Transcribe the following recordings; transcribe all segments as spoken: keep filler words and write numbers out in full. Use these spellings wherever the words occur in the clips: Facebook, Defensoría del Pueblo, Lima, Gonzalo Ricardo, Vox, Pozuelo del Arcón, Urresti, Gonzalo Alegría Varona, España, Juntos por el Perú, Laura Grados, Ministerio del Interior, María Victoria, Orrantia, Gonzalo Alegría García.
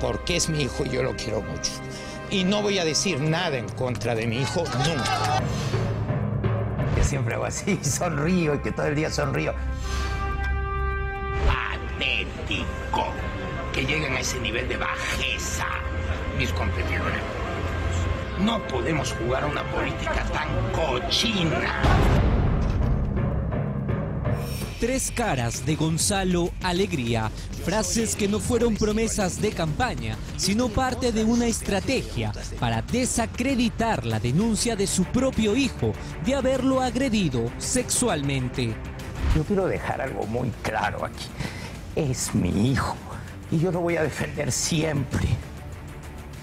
porque es mi hijo y yo lo quiero mucho. Y no voy a decir nada en contra de mi hijo nunca. Que siempre hago así, sonrío y que todo el día sonrío. Patético que lleguen a ese nivel de bajeza mis competidores. No podemos jugar a una política tan cochina. Tres caras de Gonzalo Alegría, frases que no fueron promesas de campaña, sino parte de una estrategia para desacreditar la denuncia de su propio hijo de haberlo agredido sexualmente. Yo quiero dejar algo muy claro aquí. Es mi hijo y yo lo voy a defender siempre.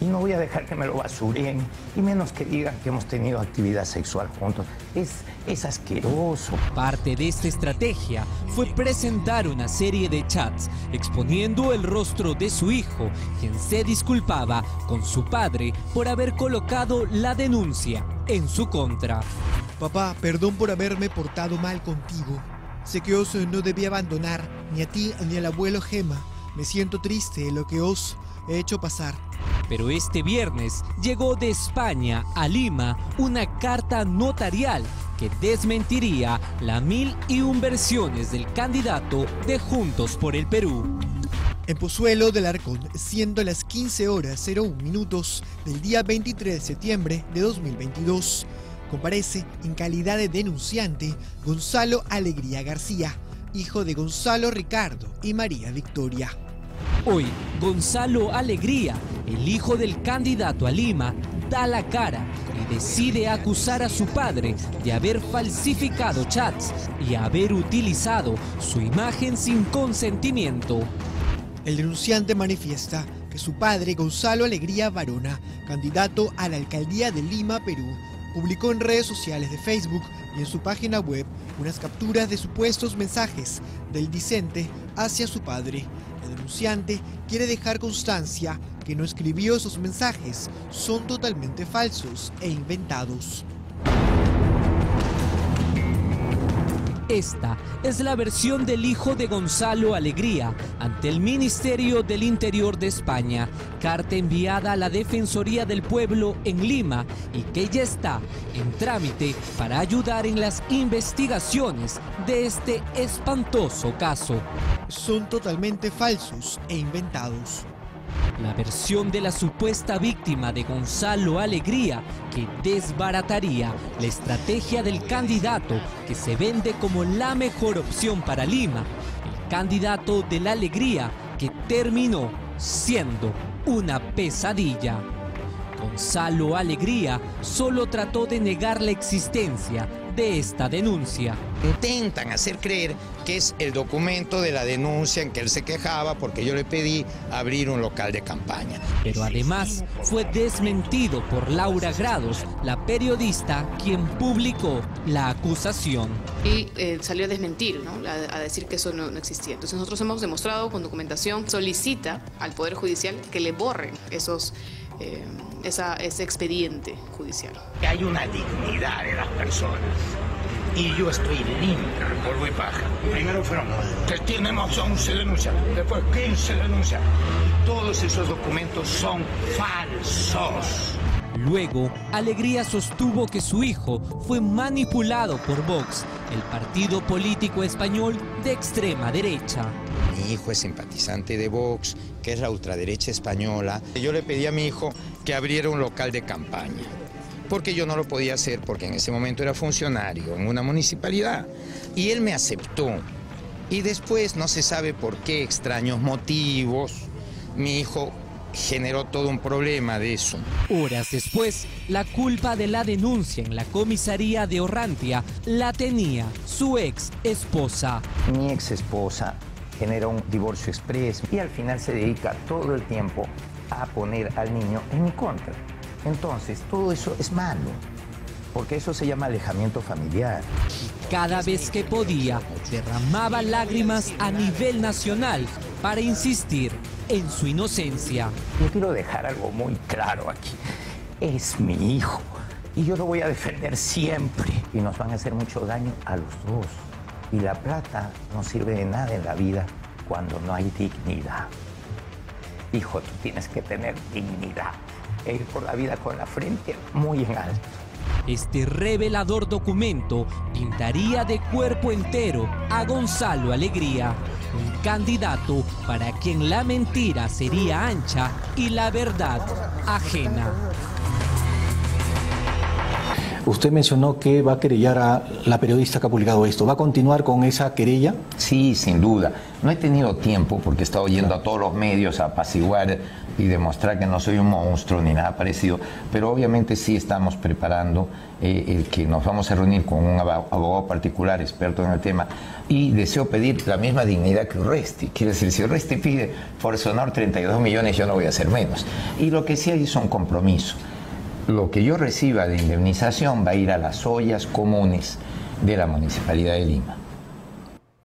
Y no voy a dejar que me lo basuren, y menos que digan que hemos tenido actividad sexual juntos. Es, es asqueroso. Parte de esta estrategia fue presentar una serie de chats exponiendo el rostro de su hijo, quien se disculpaba con su padre por haber colocado la denuncia en su contra. Papá, perdón por haberme portado mal contigo. Sé que Os no debía abandonar ni a ti ni al abuelo Gema. Me siento triste lo que Os he hecho pasar. Pero este viernes llegó de España a Lima una carta notarial que desmentiría las mil y un versiones del candidato de Juntos por el Perú. En Pozuelo del Arcón, siendo las quince horas cero un minutos del día veintitrés de septiembre de dos mil veintidós, comparece en calidad de denunciante Gonzalo Alegría García, hijo de Gonzalo Ricardo y María Victoria. Hoy, Gonzalo Alegría, el hijo del candidato a Lima, da la cara y decide acusar a su padre de haber falsificado chats y haber utilizado su imagen sin consentimiento. El denunciante manifiesta que su padre, Gonzalo Alegría Varona, candidato a la alcaldía de Lima, Perú, publicó en redes sociales de Facebook y en su página web unas capturas de supuestos mensajes del dicente hacia su padre. El denunciante quiere dejar constancia que no escribió esos mensajes, son totalmente falsos e inventados. Esta es la versión del hijo de Gonzalo Alegría ante el Ministerio del Interior de España, carta enviada a la Defensoría del Pueblo en Lima y que ya está en trámite para ayudar en las investigaciones de este espantoso caso. Son totalmente falsos e inventados. La versión de la supuesta víctima de Gonzalo Alegría, que desbarataría la estrategia del candidato que se vende como la mejor opción para Lima, el candidato de la Alegría que terminó siendo una pesadilla. Gonzalo Alegría solo trató de negar la existencia de esta denuncia. Intentan hacer creer que es el documento de la denuncia en que él se quejaba porque yo le pedí abrir un local de campaña. Pero además fue desmentido por Laura Grados, la periodista quien publicó la acusación. Y eh, salió a desmentir, ¿no? a, a decir que eso no, no existía. Entonces nosotros hemos demostrado con documentación, solicita al Poder Judicial que le borren esos Eh, esa, ese expediente judicial. Hay una dignidad de las personas y yo estoy limpio de polvo y paja. Primero fueron tenemos once denuncias, después quince denuncias. Todos esos documentos son falsos. Luego, Alegría sostuvo que su hijo fue manipulado por Vox, el partido político español de extrema derecha. Mi hijo es simpatizante de Vox, que es la ultraderecha española. Yo le pedí a mi hijo que abriera un local de campaña, porque yo no lo podía hacer, porque en ese momento era funcionario en una municipalidad. Y él me aceptó. Y después, no se sabe por qué extraños motivos, mi hijo generó todo un problema de eso. Horas después, la culpa de la denuncia en la comisaría de Orrantia la tenía su ex esposa. Mi ex esposa generó un divorcio exprés y al final se dedica todo el tiempo a poner al niño en mi contra. Entonces, todo eso es malo, porque eso se llama alejamiento familiar. Cada vez que podía, derramaba lágrimas a nivel nacional para insistir en su inocencia. Yo quiero dejar algo muy claro aquí. Es mi hijo y yo lo voy a defender siempre. Y nos van a hacer mucho daño a los dos. Y la plata no sirve de nada en la vida cuando no hay dignidad. Hijo, tú tienes que tener dignidad e ir por la vida con la frente muy en alto. Este revelador documento pintaría de cuerpo entero a Gonzalo Alegría, un candidato para quien la mentira sería ancha y la verdad ajena. Usted mencionó que va a querellar a la periodista que ha publicado esto. ¿Va a continuar con esa querella? Sí, sin duda. No he tenido tiempo porque he estado yendo a todos los medios a apaciguar y demostrar que no soy un monstruo ni nada parecido. Pero obviamente sí estamos preparando eh, el que nos vamos a reunir con un abogado particular, experto en el tema. Y deseo pedir la misma dignidad que Urresti. Quiere decir, si Urresti pide por su honor treinta y dos millones, yo no voy a hacer menos. Y lo que sí hay es un compromiso. Lo que yo reciba de indemnización va a ir a las ollas comunes de la Municipalidad de Lima.